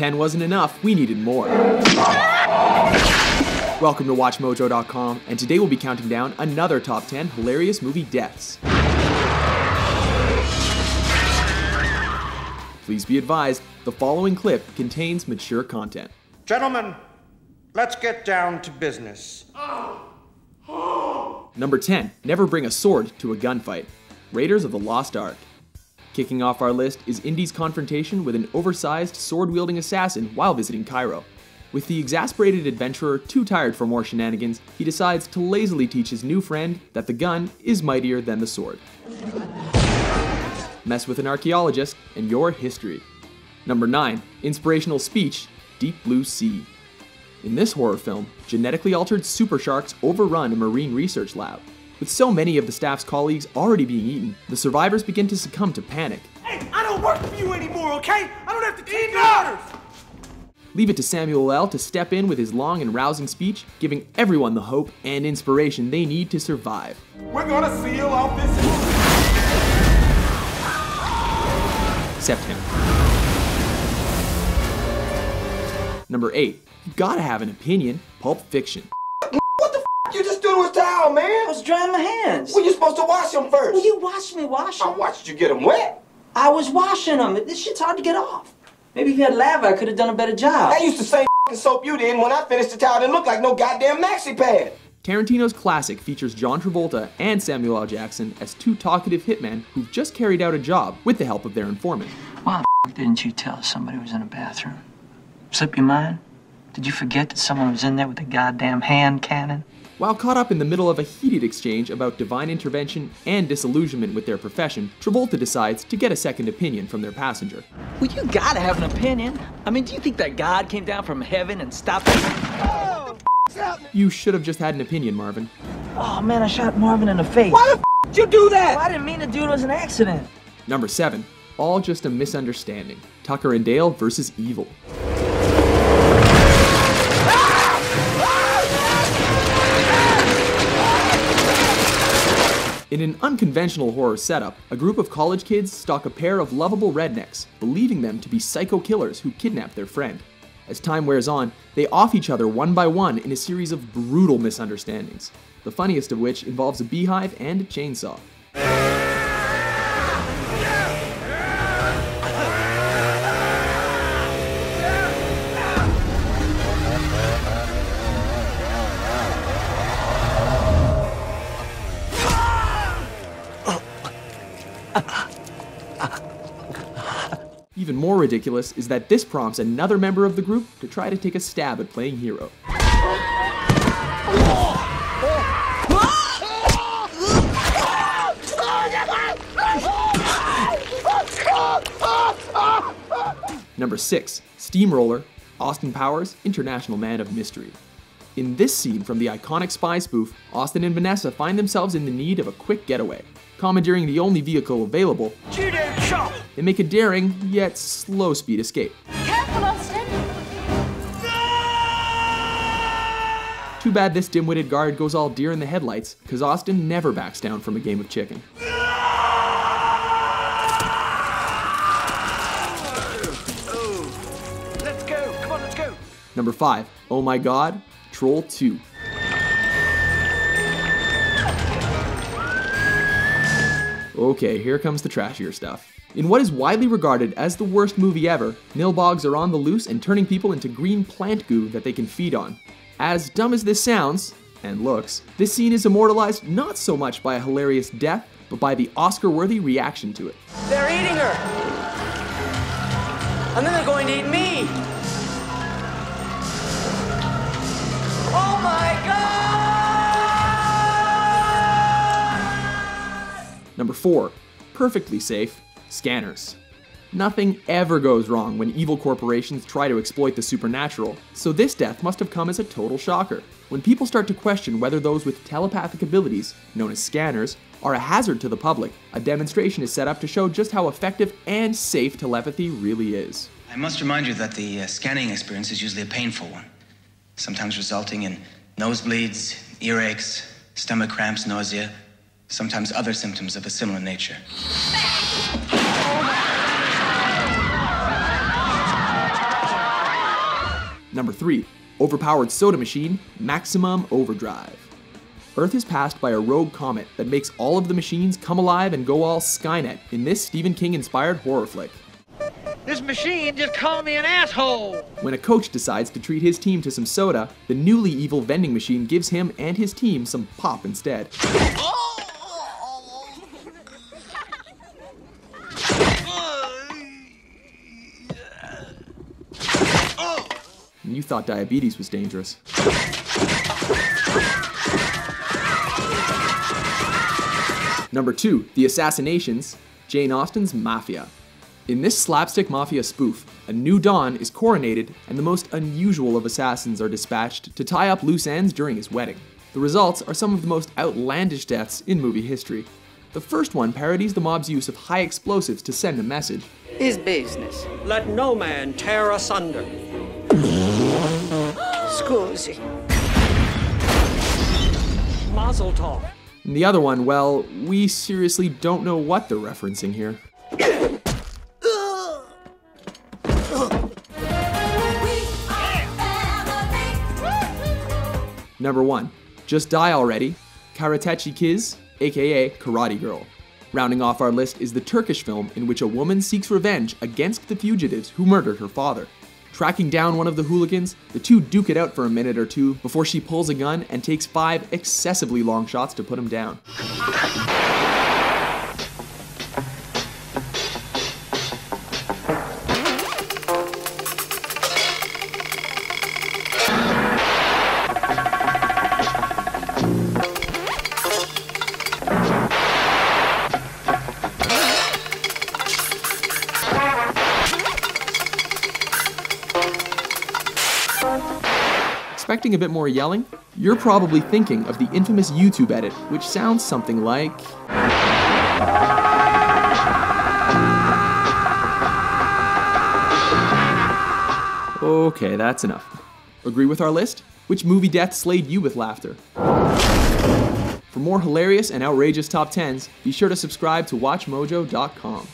10 wasn't enough, we needed more. Welcome to WatchMojo.com, and today we'll be counting down another top 10 hilarious movie deaths. Please be advised, the following clip contains mature content. Gentlemen, let's get down to business. Number 10, never bring a sword to a gunfight. Raiders of the Lost Ark. Kicking off our list is Indy's confrontation with an oversized, sword-wielding assassin while visiting Cairo. With the exasperated adventurer too tired for more shenanigans, he decides to lazily teach his new friend that the gun is mightier than the sword. Mess with an archaeologist and your history. Number 9, inspirational speech, Deep Blue Sea. In this horror film, genetically altered super sharks overrun a marine research lab. With so many of the staff's colleagues already being eaten, the survivors begin to succumb to panic. Hey, I don't work for you anymore, okay? I don't have to take your orders! Leave it to Samuel L. to step in with his long and rousing speech, giving everyone the hope and inspiration they need to survive. We're gonna seal out this movie! Except him. Number 8. You gotta have an opinion, Pulp Fiction. What the f*** you just doing with towel, man? I was drying my hands. Well, you're supposed to wash them first. Well, you watched me wash them. I watched you get them wet. I was washing them. This shit's hard to get off. Maybe if you had lava, I could have done a better job. I used the same f***ing soap you did, and when I finished the towel, it didn't look like no goddamn maxi pad. Tarantino's classic features John Travolta and Samuel L. Jackson as two talkative hitmen who've just carried out a job with the help of their informant. Why the f*** didn't you tell us somebody was in a bathroom? Slip your mind? Did you forget that someone was in there with a goddamn hand cannon? While caught up in the middle of a heated exchange about divine intervention and disillusionment with their profession, Travolta decides to get a second opinion from their passenger. Well, you gotta have an opinion. I mean, do you think that God came down from heaven and stopped it? Oh, you should have just had an opinion, Marvin. Oh man, I shot Marvin in the face. Why the f*** did you do that? Well, I didn't mean to do it, it was an accident. Number 7, all just a misunderstanding. Tucker and Dale Vs Evil. In an unconventional horror setup, a group of college kids stalk a pair of lovable rednecks, believing them to be psycho killers who kidnap their friend. As time wears on, they off each other one by one in a series of brutal misunderstandings, the funniest of which involves a beehive and a chainsaw. Even more ridiculous is that this prompts another member of the group to try to take a stab at playing hero. Number 6, Steamroller, Austin Powers International Man of Mystery. In this scene from the iconic spy spoof, Austin and Vanessa find themselves in the need of a quick getaway. Commandeering the only vehicle available, they make a daring yet slow speed escape. Careful, Austin. No! Too bad this dim-witted guard goes all deer in the headlights, because Austin never backs down from a game of chicken. Oh, let's go. Come on, let's go. Number 5, oh my god, Troll 2. Okay, here comes the trashier stuff. In what is widely regarded as the worst movie ever, nilbogs are on the loose and turning people into green plant goo that they can feed on. As dumb as this sounds, and looks, this scene is immortalized not so much by a hilarious death, but by the Oscar-worthy reaction to it. They're eating her! And then they're going to eat me! Oh my god! Number 4, perfectly safe, Scanners. Nothing ever goes wrong when evil corporations try to exploit the supernatural, so this death must have come as a total shocker. When people start to question whether those with telepathic abilities, known as scanners, are a hazard to the public, a demonstration is set up to show just how effective and safe telepathy really is. I must remind you that the scanning experience is usually a painful one, sometimes resulting in nosebleeds, earaches, stomach cramps, nausea, sometimes other symptoms of a similar nature. Number 3. Overpowered soda machine, Maximum Overdrive. Earth is passed by a rogue comet that makes all of the machines come alive and go all Skynet in this Stephen King-inspired horror flick. This machine just called me an asshole! When a coach decides to treat his team to some soda, the newly evil vending machine gives him and his team some pop instead. You thought diabetes was dangerous. Number 2. The Assassinations, Jane Austen's Mafia. In this slapstick mafia spoof, a new Don is coronated and the most unusual of assassins are dispatched to tie up loose ends during his wedding. The results are some of the most outlandish deaths in movie history. The first one parodies the mob's use of high explosives to send a message. His business. Let no man tear asunder. Scusi. Mazel tov. And the other one, well, we seriously don't know what they're referencing here. Number 1. Just Die Already, Karateci Kiz, aka Karate Girl. Rounding off our list is the Turkish film in which a woman seeks revenge against the fugitives who murdered her father. Tracking down one of the hooligans, the two duke it out for a minute or two before she pulls a gun and takes 5 excessively long shots to put him down. Expecting a bit more yelling? You're probably thinking of the infamous YouTube edit, which sounds something like... Okay, that's enough. Agree with our list? Which movie death slayed you with laughter? For more hilarious and outrageous top 10s, be sure to subscribe to WatchMojo.com.